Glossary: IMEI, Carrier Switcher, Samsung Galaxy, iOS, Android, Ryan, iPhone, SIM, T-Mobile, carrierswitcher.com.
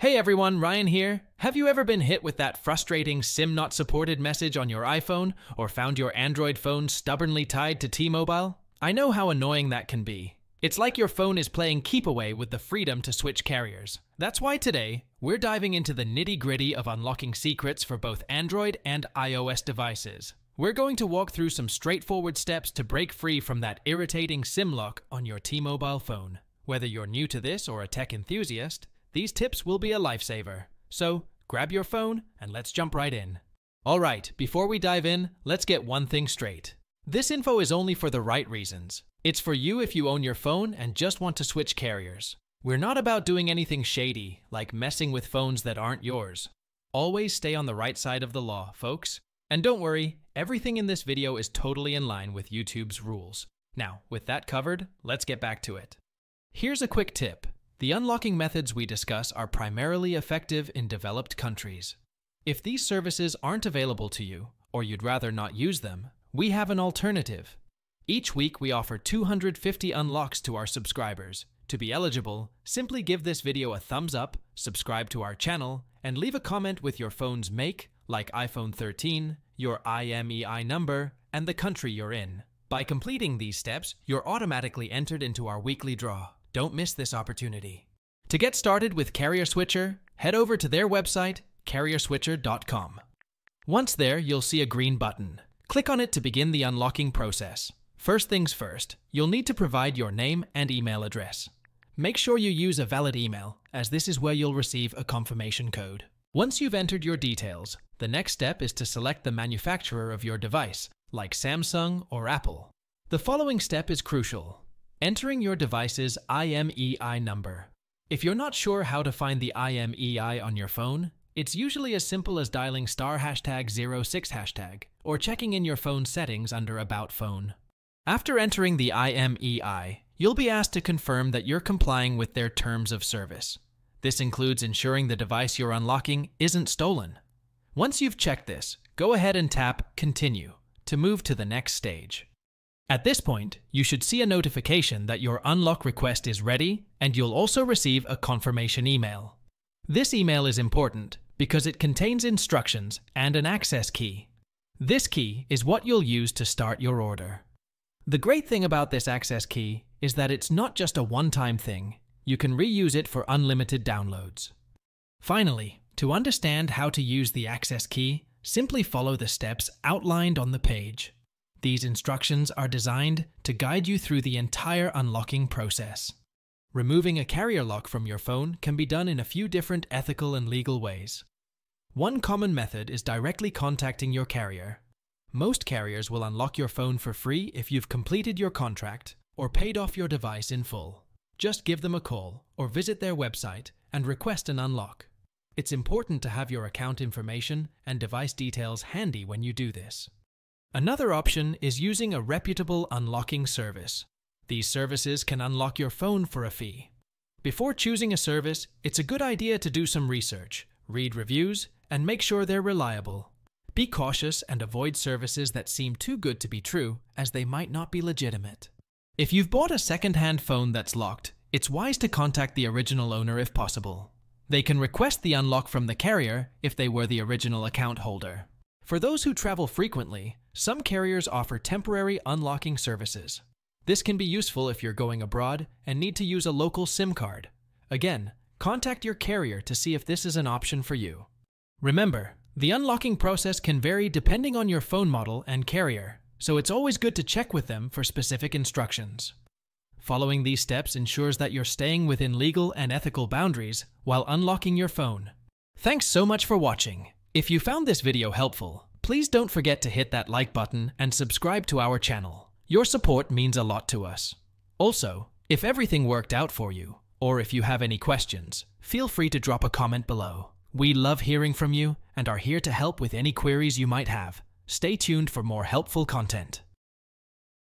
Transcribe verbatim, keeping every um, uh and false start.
Hey everyone, Ryan here. Have you ever been hit with that frustrating SIM not supported message on your iPhone or found your Android phone stubbornly tied to T-Mobile? I know how annoying that can be. It's like your phone is playing keep away with the freedom to switch carriers. That's why today, we're diving into the nitty-gritty of unlocking secrets for both Android and iOS devices. We're going to walk through some straightforward steps to break free from that irritating SIM lock on your T-Mobile phone. Whether you're new to this or a tech enthusiast, these tips will be a lifesaver. So, grab your phone and let's jump right in. Alright, before we dive in, let's get one thing straight. This info is only for the right reasons. It's for you if you own your phone and just want to switch carriers. We're not about doing anything shady, like messing with phones that aren't yours. Always stay on the right side of the law, folks. And don't worry, everything in this video is totally in line with YouTube's rules. Now, with that covered, let's get back to it. Here's a quick tip. The unlocking methods we discuss are primarily effective in developed countries. If these services aren't available to you, or you'd rather not use them, we have an alternative. Each week we offer two hundred fifty unlocks to our subscribers. To be eligible, simply give this video a thumbs up, subscribe to our channel, and leave a comment with your phone's make, like iPhone thirteen, your I M E I number, and the country you're in. By completing these steps, you're automatically entered into our weekly draw. Don't miss this opportunity. To get started with Carrier Switcher, head over to their website, carrier switcher dot com. Once there, you'll see a green button. Click on it to begin the unlocking process. First things first, you'll need to provide your name and email address. Make sure you use a valid email, as this is where you'll receive a confirmation code. Once you've entered your details, the next step is to select the manufacturer of your device, like Samsung or Apple. The following step is crucial. Entering your device's I M E I number. If you're not sure how to find the I M E I on your phone, it's usually as simple as dialing star hashtag zero six hashtag or checking in your phone settings under About Phone. After entering the I M E I, you'll be asked to confirm that you're complying with their terms of service. This includes ensuring the device you're unlocking isn't stolen. Once you've checked this, go ahead and tap Continue to move to the next stage. At this point, you should see a notification that your unlock request is ready, and you'll also receive a confirmation email. This email is important because it contains instructions and an access key. This key is what you'll use to start your order. The great thing about this access key is that it's not just a one-time thing. You can reuse it for unlimited downloads. Finally, to understand how to use the access key, simply follow the steps outlined on the page. These instructions are designed to guide you through the entire unlocking process. Removing a carrier lock from your phone can be done in a few different ethical and legal ways. One common method is directly contacting your carrier. Most carriers will unlock your phone for free if you've completed your contract or paid off your device in full. Just give them a call or visit their website and request an unlock. It's important to have your account information and device details handy when you do this. Another option is using a reputable unlocking service. These services can unlock your phone for a fee. Before choosing a service, it's a good idea to do some research, read reviews, and make sure they're reliable. Be cautious and avoid services that seem too good to be true, as they might not be legitimate. If you've bought a second-hand phone that's locked, it's wise to contact the original owner if possible. They can request the unlock from the carrier if they were the original account holder. For those who travel frequently, some carriers offer temporary unlocking services. This can be useful if you're going abroad and need to use a local SIM card. Again, contact your carrier to see if this is an option for you. Remember, the unlocking process can vary depending on your phone model and carrier, so it's always good to check with them for specific instructions. Following these steps ensures that you're staying within legal and ethical boundaries while unlocking your phone. Thanks so much for watching. If you found this video helpful, please don't forget to hit that like button and subscribe to our channel. Your support means a lot to us. Also, if everything worked out for you, or if you have any questions, feel free to drop a comment below. We love hearing from you and are here to help with any queries you might have. Stay tuned for more helpful content.